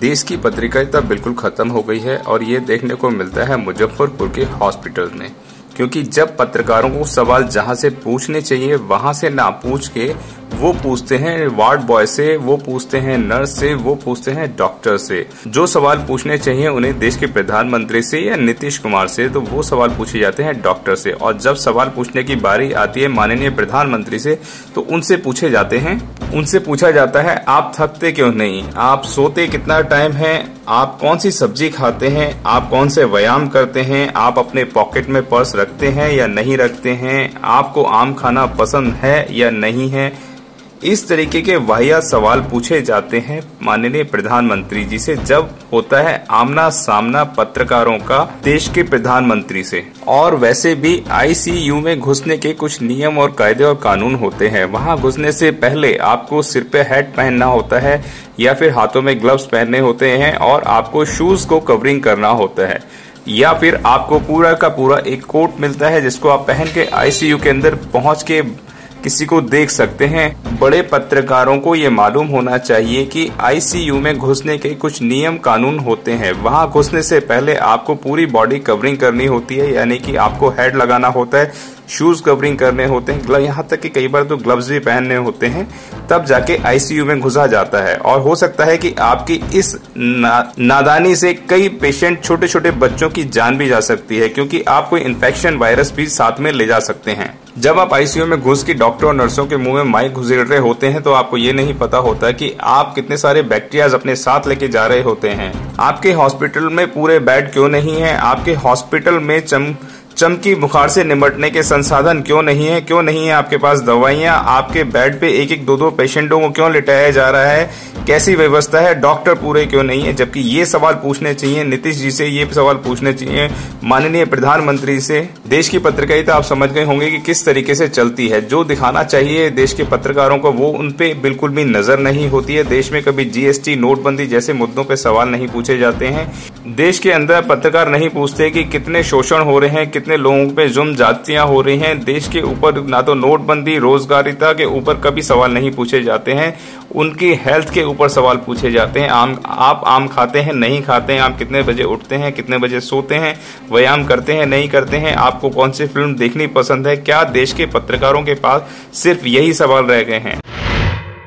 देश की पत्रकारिता बिल्कुल खत्म हो गई है और ये देखने को मिलता है मुजफ्फरपुर के हॉस्पिटल में, क्योंकि जब पत्रकारों को सवाल जहां से पूछने चाहिए वहां से ना पूछ के वो पूछते हैं वार्ड बॉय से, वो पूछते हैं नर्स से, वो पूछते हैं डॉक्टर से। जो सवाल पूछने चाहिए उन्हें देश के प्रधानमंत्री से या नीतीश कुमार से, तो वो सवाल पूछे जाते हैं डॉक्टर से। और जब सवाल पूछने की बारी आती है माननीय प्रधानमंत्री से, तो उनसे पूछे जाते हैं, उनसे पूछा जाता है आप थकते क्यों नहीं, आप सोते कितना टाइम है, आप कौन सी सब्जी खाते हैं, आप कौन से व्यायाम करते हैं, आप अपने पॉकेट में पर्स रखते हैं या नहीं रखते हैं, आपको आम खाना पसंद है या नहीं है। इस तरीके के वाहियात सवाल पूछे जाते हैं माननीय प्रधानमंत्री जी से जब होता है आमना सामना पत्रकारों का देश के प्रधानमंत्री से। और वैसे भी आईसीयू में घुसने के कुछ नियम और कायदे और कानून होते हैं। वहां घुसने से पहले आपको सिर पे हैट पहनना होता है या फिर हाथों में ग्लव्स पहनने होते हैं और आपको शूज को कवरिंग करना होता है या फिर आपको पूरा का पूरा एक कोट मिलता है जिसको आप पहन के आईसीयू के अंदर पहुँच के किसी को देख सकते हैं। बड़े पत्रकारों को ये मालूम होना चाहिए कि आईसीयू में घुसने के कुछ नियम कानून होते हैं। वहां घुसने से पहले आपको पूरी बॉडी कवरिंग करनी होती है, यानी कि आपको हेड लगाना होता है, शूज कवरिंग करने होते हैं, यहाँ तक कि कई बार तो ग्लव्स भी पहनने होते हैं, तब जाके आईसीयू में घुसा जाता है। और हो सकता है कि आपकी इस नादानी से कई पेशेंट, छोटे छोटे बच्चों की जान भी जा सकती है, क्योंकि आप कोई इन्फेक्शन वायरस भी साथ में ले जा सकते हैं। जब आप आईसीयू में घुस के डॉक्टर और नर्सों के मुंह में माइक घुसेड़ रहे होते हैं तो आपको ये नहीं पता होता कि आप कितने सारे बैक्टीरियाज अपने साथ लेके जा रहे होते हैं। आपके हॉस्पिटल में पूरे बेड क्यों नहीं है, आपके हॉस्पिटल में चमकी बुखार से निपटने के संसाधन क्यों नहीं है, क्यों नहीं है आपके पास दवाइयाँ, आपके बेड पे एक एक दो पेशेंटों को क्यों लिटाया जा रहा है, कैसी व्यवस्था है, डॉक्टर पूरे क्यों नहीं है। जबकि ये सवाल पूछने चाहिए नीतीश जी से, ये सवाल पूछने चाहिए माननीय प्रधानमंत्री से। देश की पत्रकारिता आप समझ गए होंगे कि किस तरीके से चलती है। जो दिखाना चाहिए देश के पत्रकारों को वो उनपे बिल्कुल भी नजर नहीं होती है। देश में कभी जीएसटी, नोटबंदी जैसे मुद्दों पर सवाल नहीं पूछे जाते हैं। देश के अंदर पत्रकार नहीं पूछते कि कितने शोषण हो रहे हैं, कितने लोगों पे जुल्म जातियां हो रही हैं देश के ऊपर। ना तो नोटबंदी, रोजगारिता के ऊपर कभी सवाल नहीं पूछे जाते हैं, उनकी हेल्थ के ऊपर सवाल पूछे जाते हैं। आप आम खाते हैं नहीं खाते हैं, आप कितने बजे उठते हैं, कितने बजे सोते हैं, व्यायाम करते हैं नहीं करते हैं, आपको कौन सी फिल्म देखनी पसंद है। क्या देश के पत्रकारों के पास सिर्फ यही सवाल रह गए हैं।